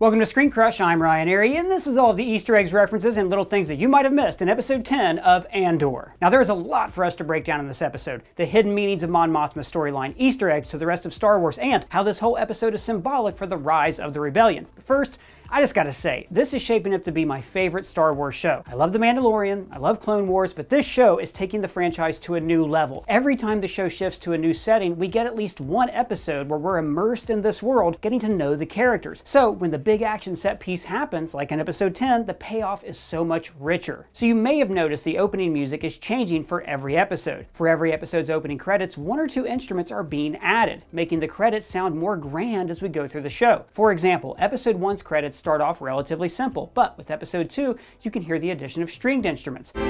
Welcome to Screen Crush, I'm Ryan Arey, and this is all of the Easter eggs, references, and little things that you might have missed in episode 10 of Andor. Now there is a lot for us to break down in this episode. The hidden meanings of Mon Mothma's storyline, Easter eggs to the rest of Star Wars, and how this whole episode is symbolic for the rise of the rebellion. But first, I just gotta say, this is shaping up to be my favorite Star Wars show. I love The Mandalorian, I love Clone Wars, but this show is taking the franchise to a new level. Every time the show shifts to a new setting, we get at least one episode where we're immersed in this world, getting to know the characters. So when the big action set piece happens, like in episode 10, the payoff is so much richer. So you may have noticed the opening music is changing for every episode. For every episode's opening credits, one or two instruments are being added, making the credits sound more grand as we go through the show. For example, episode 1's credits start off relatively simple, but with episode 2, you can hear the addition of stringed instruments. In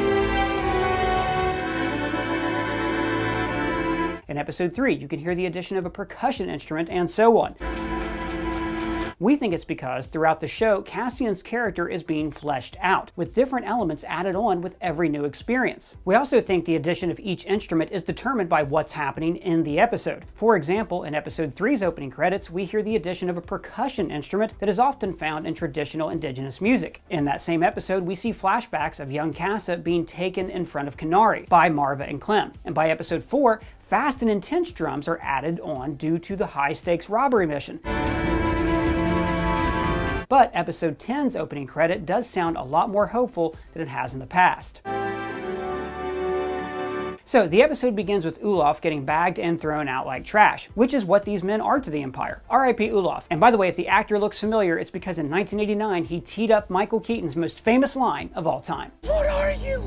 episode 3, you can hear the addition of a percussion instrument, and so on. We think it's because throughout the show, Cassian's character is being fleshed out, with different elements added on with every new experience. We also think the addition of each instrument is determined by what's happening in the episode. For example, in episode 3's opening credits, we hear the addition of a percussion instrument that is often found in traditional indigenous music. In that same episode, we see flashbacks of young Cassa being taken in front of Kenari by Maarva and Clem. And by episode 4, fast and intense drums are added on due to the high-stakes robbery mission. But episode 10's opening credit does sound a lot more hopeful than it has in the past. So the episode begins with Ulaf getting bagged and thrown out like trash, which is what these men are to the Empire. R.I.P. Ulaf. And by the way, if the actor looks familiar, it's because in 1989 he teed up Michael Keaton's most famous line of all time. What are you?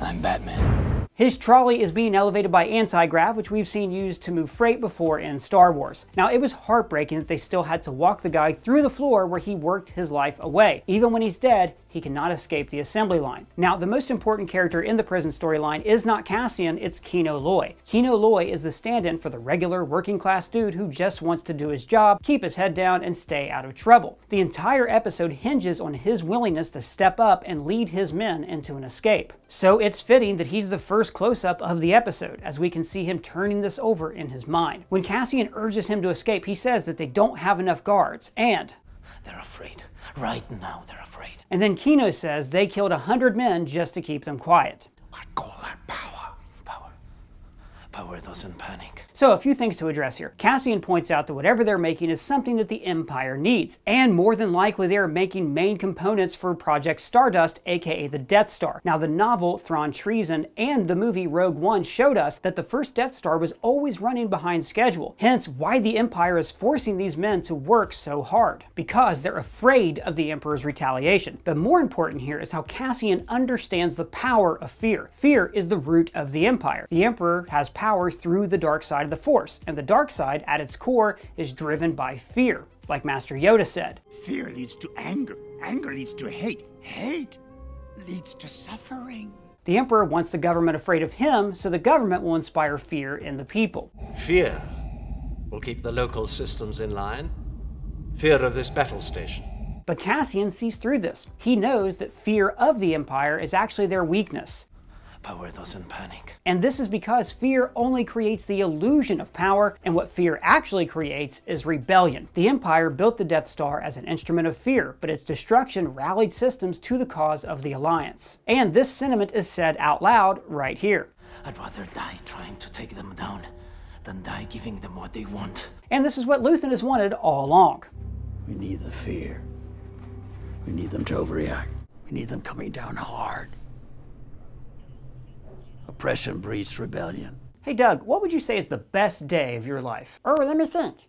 I'm Batman. His trolley is being elevated by anti-grav, which we've seen used to move freight before in Star Wars. Now, it was heartbreaking that they still had to walk the guy through the floor where he worked his life away. Even when he's dead, he cannot escape the assembly line. Now, the most important character in the prison storyline is not Cassian, it's Kino Loy. Kino Loy is the stand-in for the regular working-class dude who just wants to do his job, keep his head down, and stay out of trouble. The entire episode hinges on his willingness to step up and lead his men into an escape. So it's fitting that he's the first close-up of the episode, as we can see him turning this over in his mind. When Cassian urges him to escape, he says that they don't have enough guards, and they're afraid. Right now, they're afraid. And then Kino says they killed 100 men just to keep them quiet. I call that power. Power doesn't panic. So a few things to address here. Cassian points out that whatever they're making is something that the Empire needs, and more than likely they are making main components for Project Stardust, aka the Death Star. Now the novel Thrawn Treason and the movie Rogue One showed us that the first Death Star was always running behind schedule, hence why the Empire is forcing these men to work so hard, because they're afraid of the Emperor's retaliation. But more important here is how Cassian understands the power of fear. Fear is the root of the Empire. The Emperor has power through the dark side of the Force, and the dark side, at its core, is driven by fear, like Master Yoda said. Fear leads to anger, anger leads to hate, hate leads to suffering. The Emperor wants the government afraid of him, so the government will inspire fear in the people. Fear will keep the local systems in line, fear of this battle station. But Cassian sees through this. He knows that fear of the Empire is actually their weakness. Power doesn't panic. And this is because fear only creates the illusion of power, and what fear actually creates is rebellion. The Empire built the Death Star as an instrument of fear, but its destruction rallied systems to the cause of the Alliance. And this sentiment is said out loud right here. I'd rather die trying to take them down than die giving them what they want. And this is what Luthen has wanted all along. We need the fear. We need them to overreact. We need them coming down hard. Oppression breeds rebellion. Hey Doug, what would you say is the best day of your life? Oh, let me think.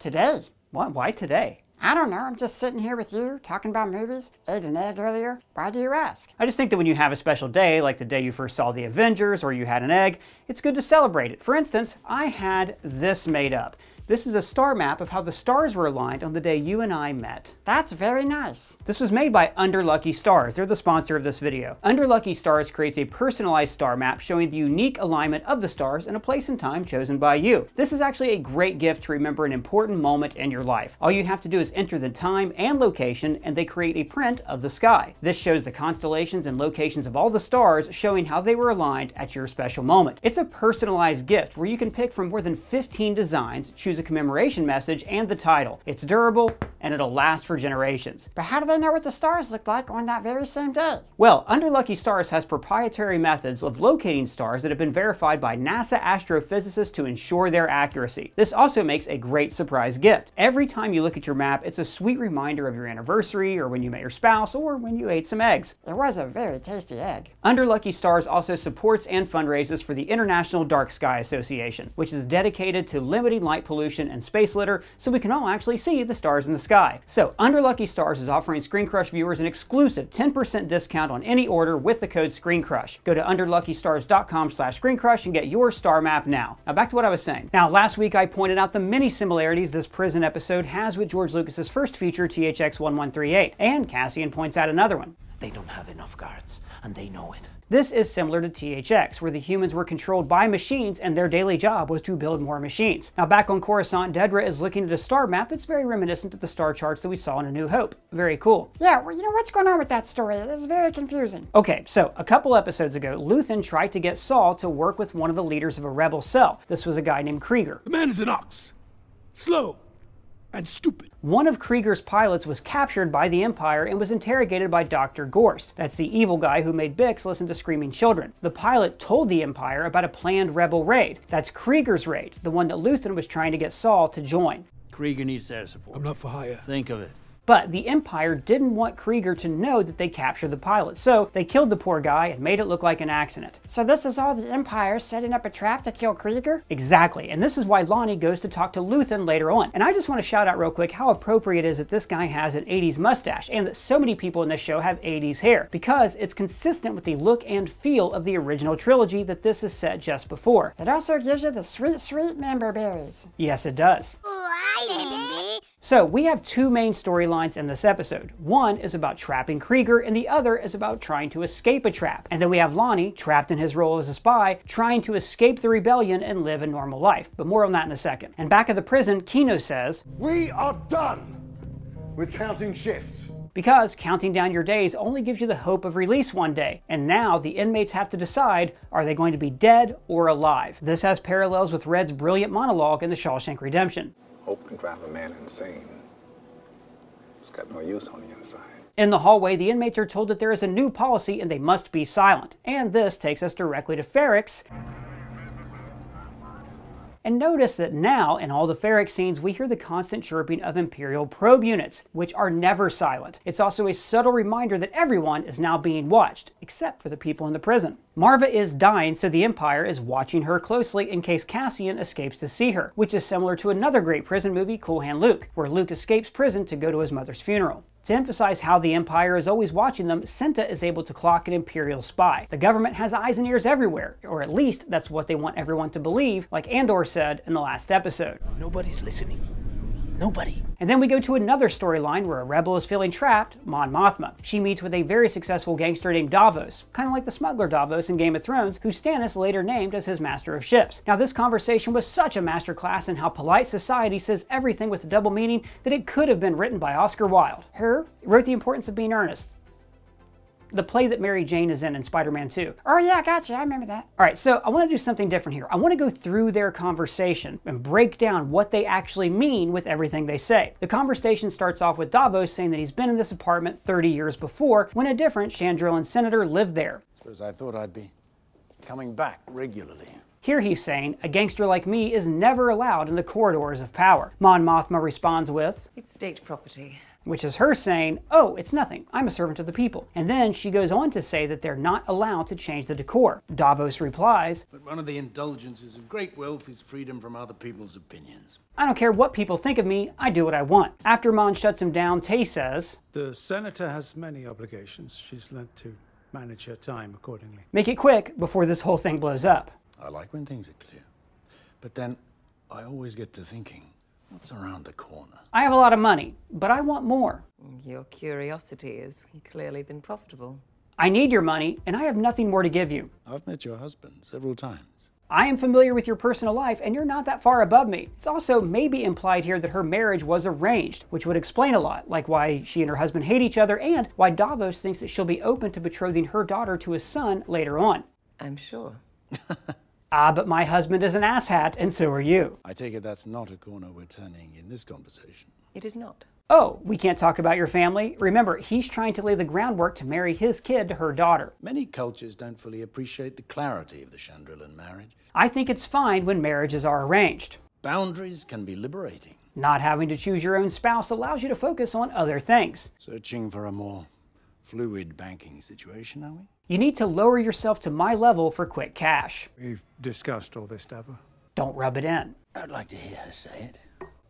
Today. What? Why today? I don't know, I'm just sitting here with you, talking about movies, ate an egg earlier. Why do you ask? I just think that when you have a special day, like the day you first saw The Avengers or you had an egg, it's good to celebrate it. For instance, I had this made up. This is a star map of how the stars were aligned on the day you and I met. That's very nice. This was made by Under Lucky Stars. They're the sponsor of this video. Under Lucky Stars creates a personalized star map showing the unique alignment of the stars in a place and time chosen by you. This is actually a great gift to remember an important moment in your life. All you have to do is enter the time and location, and they create a print of the sky. This shows the constellations and locations of all the stars, showing how they were aligned at your special moment. It's a personalized gift where you can pick from more than 15 designs, choose includes a commemoration message and the title. It's durable and it'll last for generations. But how do they know what the stars look like on that very same day? Well, Underlucky Stars has proprietary methods of locating stars that have been verified by NASA astrophysicists to ensure their accuracy. This also makes a great surprise gift. Every time you look at your map, it's a sweet reminder of your anniversary, or when you met your spouse, or when you ate some eggs. It was a very tasty egg. Underlucky Stars also supports and fundraises for the International Dark Sky Association, which is dedicated to limiting light pollution and space litter so we can all actually see the stars in the sky. So Underlucky Stars is offering Screen Crush viewers an exclusive 10% discount on any order with the code SCREENCRUSH. Go to underluckystars.com/ScreenCrush and get your star map now. Now back to what I was saying. Now last week I pointed out the many similarities this prison episode has with George Lucas's first feature, THX 1138, and Cassian points out another one. They don't have enough guards, and they know it. This is similar to THX, where the humans were controlled by machines and their daily job was to build more machines. Now back on Coruscant, Dedra is looking at a star map that's very reminiscent of the star charts that we saw in A New Hope. Very cool. Yeah, well, you know, what's going on with that story? It is very confusing. Okay, so a couple episodes ago, Luthen tried to get Saul to work with one of the leaders of a rebel cell. This was a guy named Kreegyr. The man is an ox. Slow. And stupid. One of Kreegyr's pilots was captured by the Empire and was interrogated by Dr. Gorst. That's the evil guy who made Bix listen to screaming children. The pilot told the Empire about a planned rebel raid. That's Kreegyr's raid, the one that Luthen was trying to get Saul to join. Kreegyr needs their support. I'm not for hire. Think of it. But the Empire didn't want Kreegyr to know that they captured the pilot, so they killed the poor guy and made it look like an accident. So this is all the Empire setting up a trap to kill Kreegyr? Exactly, and this is why Lonnie goes to talk to Luthen later on. And I just want to shout out real quick how appropriate it is that this guy has an 80s mustache, and that so many people in this show have 80s hair, because it's consistent with the look and feel of the original trilogy that this is set just before. It also gives you the sweet, sweet member berries. Yes, it does. Why, Andy? So we have two main storylines in this episode. One is about trapping Kreegyr, and the other is about trying to escape a trap. And then we have Lonnie, trapped in his role as a spy, trying to escape the rebellion and live a normal life. But more on that in a second. And back at the prison, Kino says, "We are done with counting shifts." Because counting down your days only gives you the hope of release one day, and now the inmates have to decide, are they going to be dead or alive? This has parallels with Red's brilliant monologue in The Shawshank Redemption. Hope can drive a man insane. He's got no use on the inside. In the hallway, the inmates are told that there is a new policy and they must be silent. And this takes us directly to Ferrix. And notice that now, in all the Ferrix scenes, we hear the constant chirping of Imperial probe units, which are never silent. It's also a subtle reminder that everyone is now being watched, except for the people in the prison. Maarva is dying, so the Empire is watching her closely in case Cassian escapes to see her, which is similar to another great prison movie, Cool Hand Luke, where Luke escapes prison to go to his mother's funeral. To emphasize how the Empire is always watching them, Senta is able to clock an Imperial spy. The government has eyes and ears everywhere, or at least that's what they want everyone to believe, like Andor said in the last episode. Nobody's listening. Nobody. And then we go to another storyline where a rebel is feeling trapped, Mon Mothma. She meets with a very successful gangster named Davos, kind of like the smuggler Davos in Game of Thrones, who Stannis later named as his master of ships. Now this conversation was such a masterclass in how polite society says everything with a double meaning that it could have been written by Oscar Wilde. Who wrote The Importance of Being Earnest, the play that Mary Jane is in Spider-Man 2. Oh yeah, gotcha, I remember that. Alright, so I want to do something different here. I want to go through their conversation and break down what they actually mean with everything they say. The conversation starts off with Davos saying that he's been in this apartment 30 years before, when a different Chandrillan senator lived there. Suppose I thought I'd be coming back regularly. Here he's saying, a gangster like me is never allowed in the corridors of power. Mon Mothma responds with, "It's state property." Which is her saying, oh, it's nothing, I'm a servant of the people. And then she goes on to say that they're not allowed to change the decor. Davos replies, "But one of the indulgences of great wealth is freedom from other people's opinions. I don't care what people think of me, I do what I want." After Mon shuts him down, Tay says, "The senator has many obligations. She's learnt to manage her time accordingly. Make it quick before this whole thing blows up." I like when things are clear, but then I always get to thinking, what's around the corner? I have a lot of money, but I want more. Your curiosity has clearly been profitable. I need your money, and I have nothing more to give you. I've met your husband several times. I am familiar with your personal life, and you're not that far above me. It's also maybe implied here that her marriage was arranged, which would explain a lot, like why she and her husband hate each other, and why Davos thinks that she'll be open to betrothing her daughter to his son later on. I'm sure. Ah, but my husband is an asshat, and so are you. I take it that's not a corner we're turning in this conversation. It is not. Oh, we can't talk about your family? Remember, he's trying to lay the groundwork to marry his kid to her daughter. Many cultures don't fully appreciate the clarity of the Chandrilan marriage. I think it's fine when marriages are arranged. Boundaries can be liberating. Not having to choose your own spouse allows you to focus on other things. Searching for a more fluid banking situation, are we? You need to lower yourself to my level for quick cash. We've discussed all this, Dabba. Don't rub it in. I'd like to hear her say it.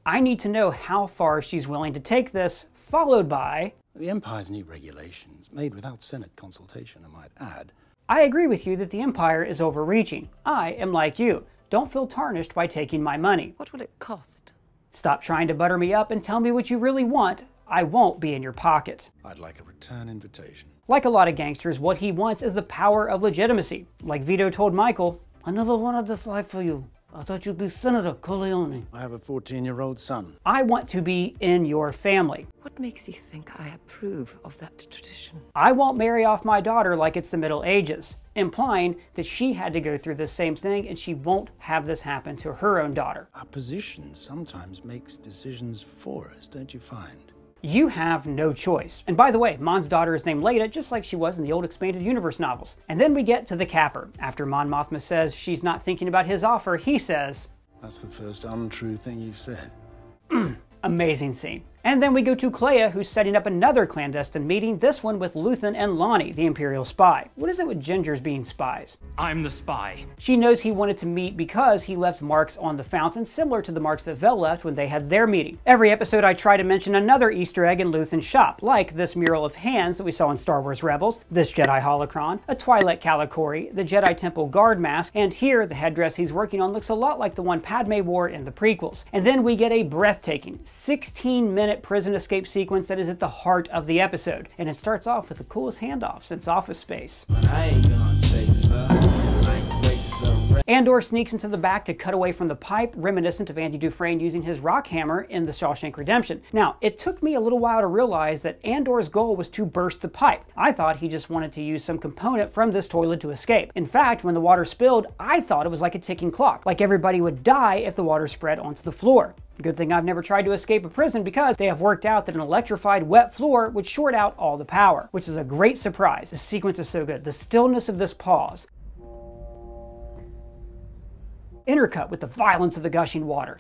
I need to know how far she's willing to take this, followed by... The Empire's new regulations, made without Senate consultation, I might add. I agree with you that the Empire is overreaching. I am like you. Don't feel tarnished by taking my money. What will it cost? Stop trying to butter me up and tell me what you really want. I won't be in your pocket. I'd like a return invitation. Like a lot of gangsters, what he wants is the power of legitimacy. Like Vito told Michael, I never wanted this life for you. I thought you'd be Senator Corleone. I have a 14-year-old son. I want to be in your family. What makes you think I approve of that tradition? I won't marry off my daughter like it's the Middle Ages, implying that she had to go through the same thing and she won't have this happen to her own daughter. Our position sometimes makes decisions for us, don't you find? You have no choice. And by the way, Mon's daughter is named Leda, just like she was in the old Expanded Universe novels. And then we get to the capper. After Mon Mothma says she's not thinking about his offer, he says... That's the first untrue thing you've said. Amazing scene. And then we go to Clea, who's setting up another clandestine meeting, this one with Luthen and Lonnie, the Imperial spy. What is it with gingers being spies? I'm the spy. She knows he wanted to meet because he left marks on the fountain, similar to the marks that Vel left when they had their meeting. Every episode I try to mention another Easter egg in Luthen's shop, like this mural of hands that we saw in Star Wars Rebels, this Jedi holocron, a Twi'lek Kalikori, the Jedi Temple guard mask, and here the headdress he's working on looks a lot like the one Padme wore in the prequels. And then we get a breathtaking 16-minute prison escape sequence that is at the heart of the episode, and it starts off with the coolest handoff since Office Space. Andor sneaks into the back to cut away from the pipe, reminiscent of Andy Dufresne using his rock hammer in The Shawshank Redemption. Now, it took me a little while to realize that Andor's goal was to burst the pipe. I thought he just wanted to use some component from this toilet to escape. In fact, when the water spilled, I thought it was like a ticking clock, like everybody would die if the water spread onto the floor. Good thing I've never tried to escape a prison, because they have worked out that an electrified wet floor would short out all the power, which is a great surprise. The sequence is so good. The stillness of this pause, intercut with the violence of the gushing water.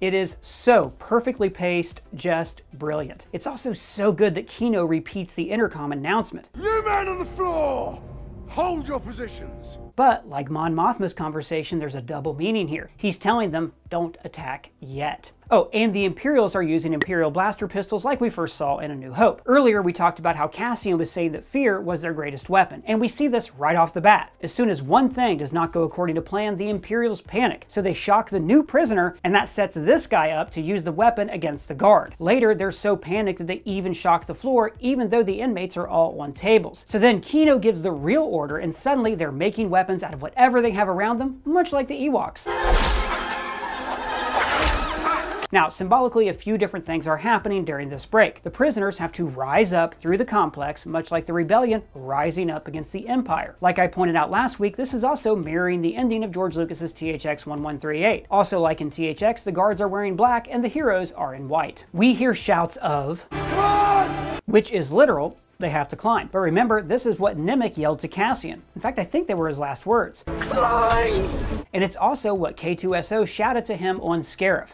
It is so perfectly paced, just brilliant. It's also so good that Kino repeats the intercom announcement. You men on the floor, hold your positions. But like Mon Mothma's conversation, there's a double meaning here. He's telling them, don't attack yet. Oh, and the Imperials are using Imperial blaster pistols like we first saw in A New Hope. Earlier, we talked about how Cassian was saying that fear was their greatest weapon, and we see this right off the bat. As soon as one thing does not go according to plan, the Imperials panic, so they shock the new prisoner, and that sets this guy up to use the weapon against the guard. Later, they're so panicked that they even shock the floor, even though the inmates are all on tables. So then Kino gives the real order, and suddenly they're making weapons out of whatever they have around them, much like the Ewoks. Now, symbolically, a few different things are happening during this break. The prisoners have to rise up through the complex, much like the rebellion rising up against the Empire. Like I pointed out last week, this is also mirroring the ending of George Lucas's THX 1138. Also, like in THX, the guards are wearing black and the heroes are in white. We hear shouts of, "Come on!" which is literal, they have to climb. But remember, this is what Nimic yelled to Cassian. In fact, I think they were his last words. Climb! And it's also what K2SO shouted to him on Scarif.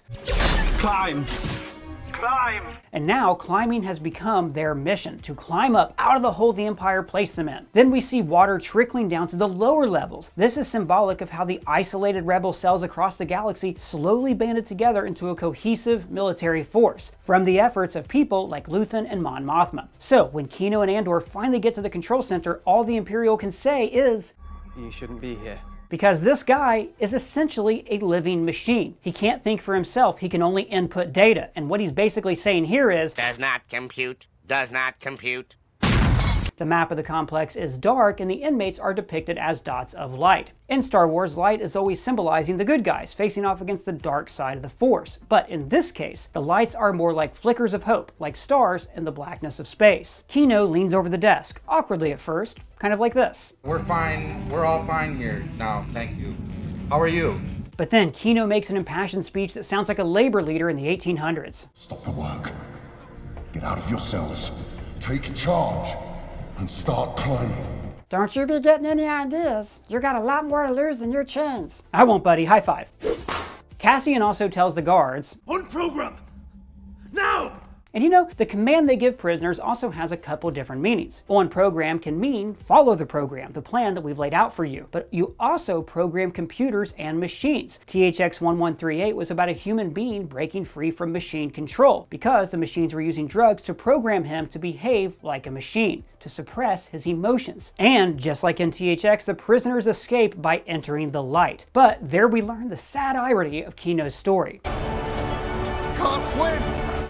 Climb! Climb! And now, climbing has become their mission, to climb up out of the hole the Empire placed them in. Then we see water trickling down to the lower levels. This is symbolic of how the isolated rebel cells across the galaxy slowly banded together into a cohesive military force, from the efforts of people like Luthen and Mon Mothma. So, when Kino and Andor finally get to the control center, all the Imperial can say is... You shouldn't be here. Because this guy is essentially a living machine. He can't think for himself, he can only input data. And what he's basically saying here is, does not compute, The map of the complex is dark, and the inmates are depicted as dots of light. In Star Wars, light is always symbolizing the good guys, facing off against the dark side of the Force. But in this case, the lights are more like flickers of hope, like stars in the blackness of space. Kino leans over the desk, awkwardly at first, kind of like this. We're fine. We're all fine here now, thank you. How are you? But then Kino makes an impassioned speech that sounds like a labor leader in the 1800s. Stop the work. Get out of your cells. Take charge and start climbing. Don't you be getting any ideas. You got a lot more to lose than your chains. I won't, buddy. High five. Cassian also tells the guards, on program! Now! And you know, the command they give prisoners also has a couple different meanings. On program can mean follow the program, the plan that we've laid out for you. But you also program computers and machines. THX 1138 was about a human being breaking free from machine control because the machines were using drugs to program him to behave like a machine, to suppress his emotions. And just like in THX, the prisoners escape by entering the light. But there we learn the sad irony of Kino's story. Can't swim!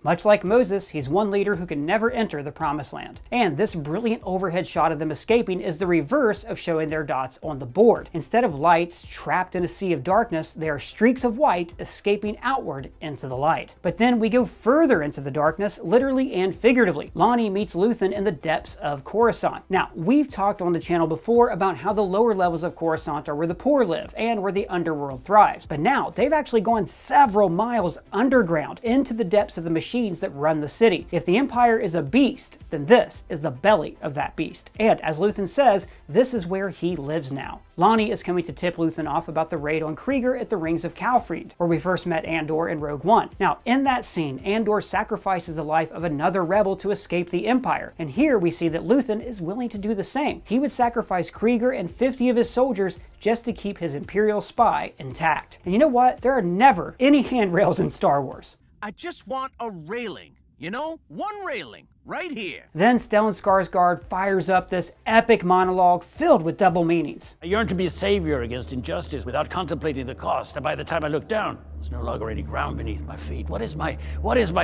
Much like Moses, he's one leader who can never enter the Promised Land. And this brilliant overhead shot of them escaping is the reverse of showing their dots on the board. Instead of lights trapped in a sea of darkness, they are streaks of white escaping outward into the light. But then we go further into the darkness, literally and figuratively. Lonnie meets Luthen in the depths of Coruscant. Now, we've talked on the channel before about how the lower levels of Coruscant are where the poor live and where the underworld thrives. But now, they've actually gone several miles underground into the depths of the machine that run the city. If the Empire is a beast, then this is the belly of that beast. And as Luthen says, this is where he lives now. Lonnie is coming to tip Luthen off about the raid on Kreegyr at the Rings of Calfreed, where we first met Andor in Rogue One. Now, in that scene, Andor sacrifices the life of another rebel to escape the Empire, and here we see that Luthen is willing to do the same. He would sacrifice Kreegyr and 50 of his soldiers just to keep his Imperial spy intact. And you know what? There are never any handrails in Star Wars. I just want a railing, you know? One railing, right here. Then Stellan Skarsgård fires up this epic monologue filled with double meanings. I yearned to be a savior against injustice without contemplating the cost, and by the time I looked down, there's no longer any ground beneath my feet. What is my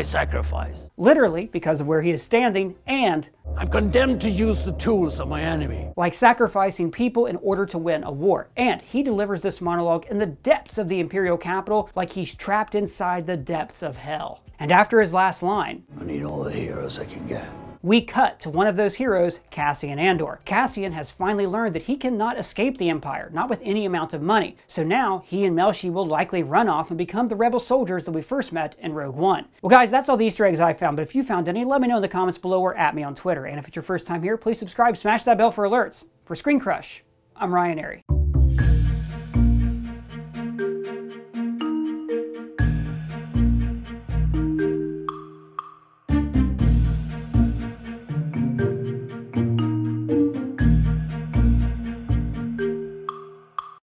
sacrifice? Literally, because of where he is standing, and I'm condemned to use the tools of my enemy. Like sacrificing people in order to win a war. And he delivers this monologue in the depths of the Imperial capital, like he's trapped inside the depths of hell. And after his last line, I need all the heroes I can get. We cut to one of those heroes, Cassian Andor. Cassian has finally learned that he cannot escape the Empire, not with any amount of money. So now, he and Melshi will likely run off and become the rebel soldiers that we first met in Rogue One. Well guys, that's all the Easter eggs I found, but if you found any, let me know in the comments below or at me on Twitter. And if it's your first time here, please subscribe, smash that bell for alerts. For Screen Crush, I'm Ryan Arey.